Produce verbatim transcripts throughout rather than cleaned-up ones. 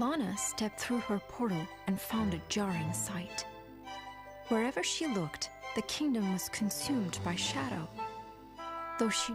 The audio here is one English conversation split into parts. Lana stepped through her portal and found a jarring sight. Wherever she looked, the kingdom was consumed by shadow. Though she...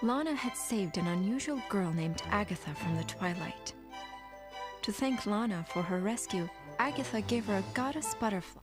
Lana had saved an unusual girl named Agatha from the twilight. To thank Lana for her rescue, Agatha gave her a goddess butterfly.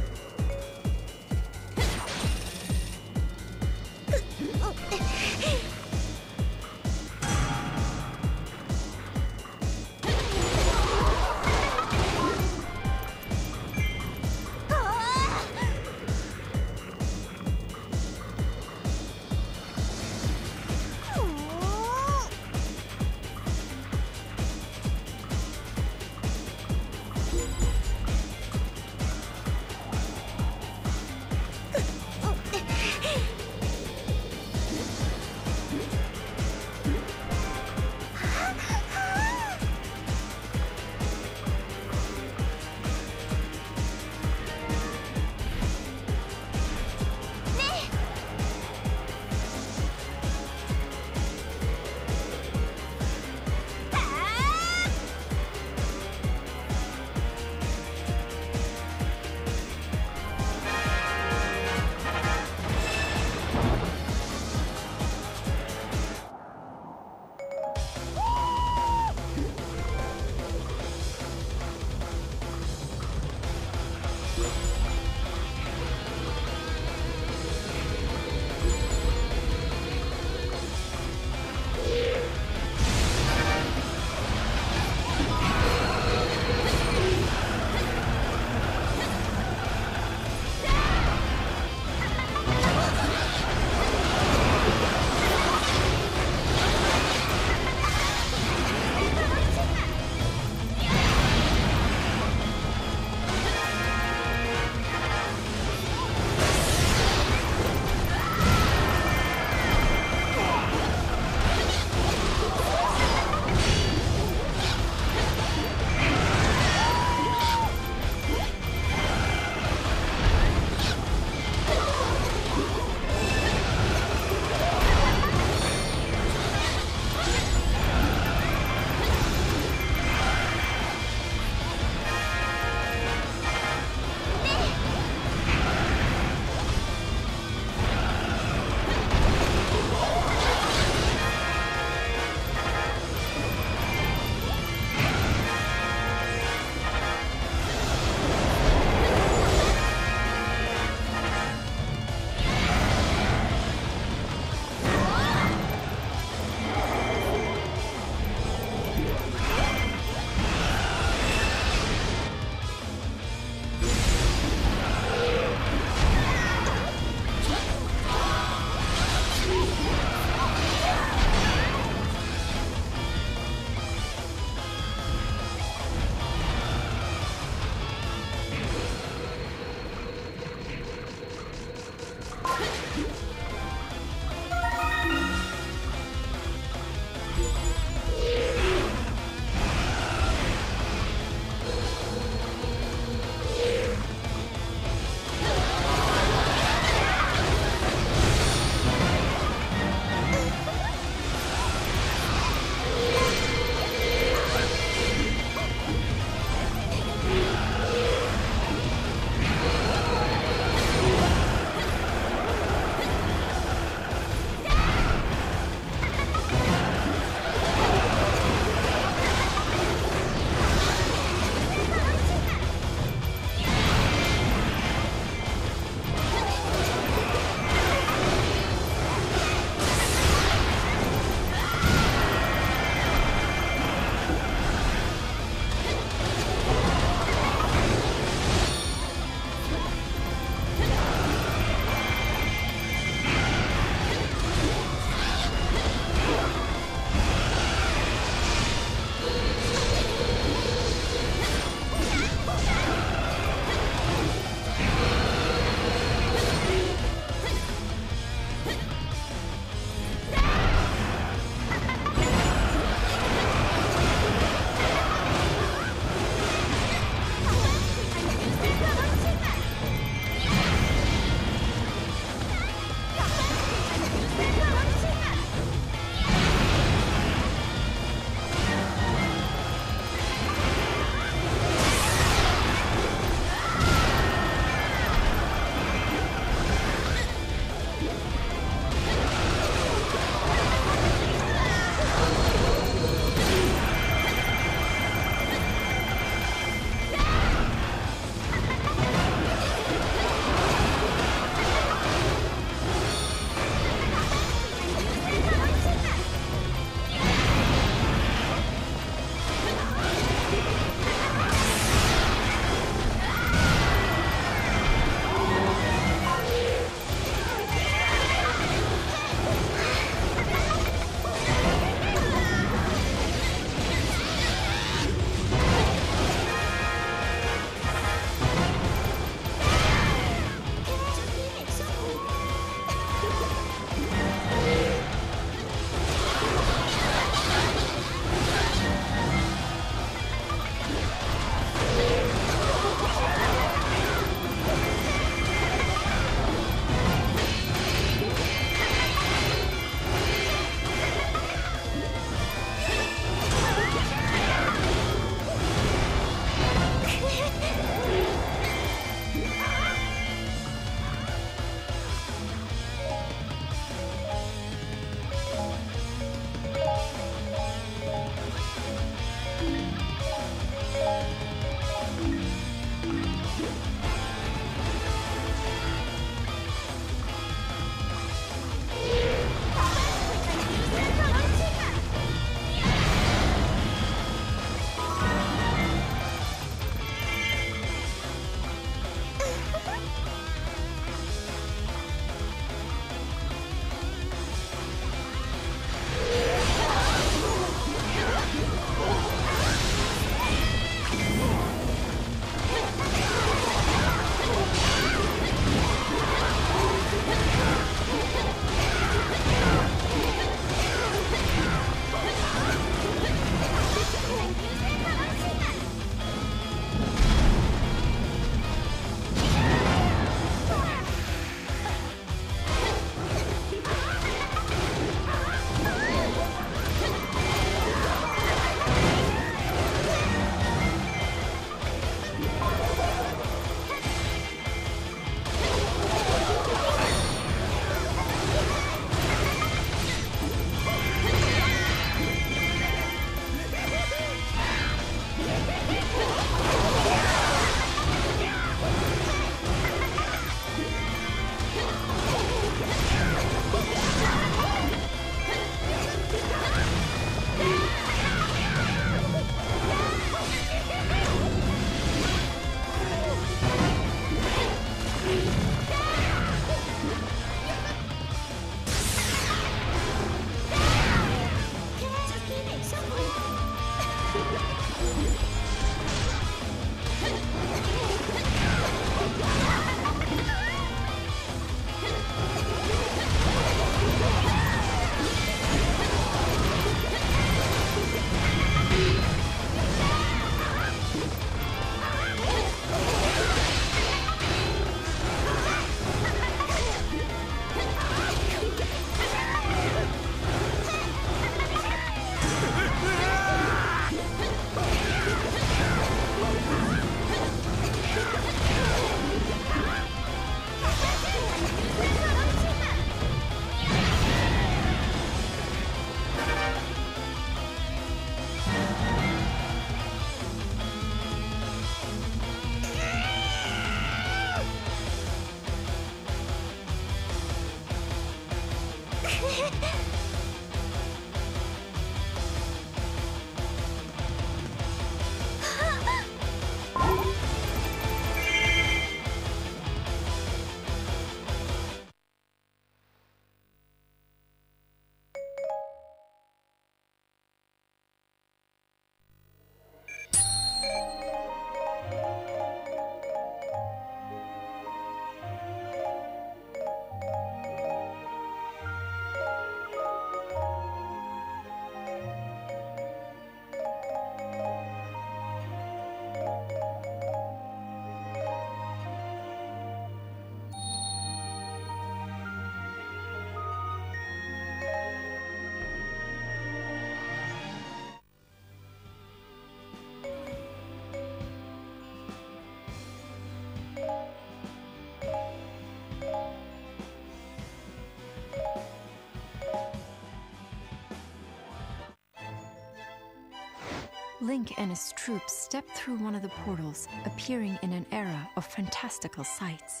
Link and his troops stepped through one of the portals, appearing in an era of fantastical sights.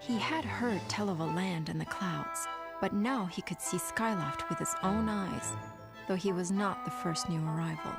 He had heard tell of a land in the clouds, but now he could see Skyloft with his own eyes, though he was not the first new arrival.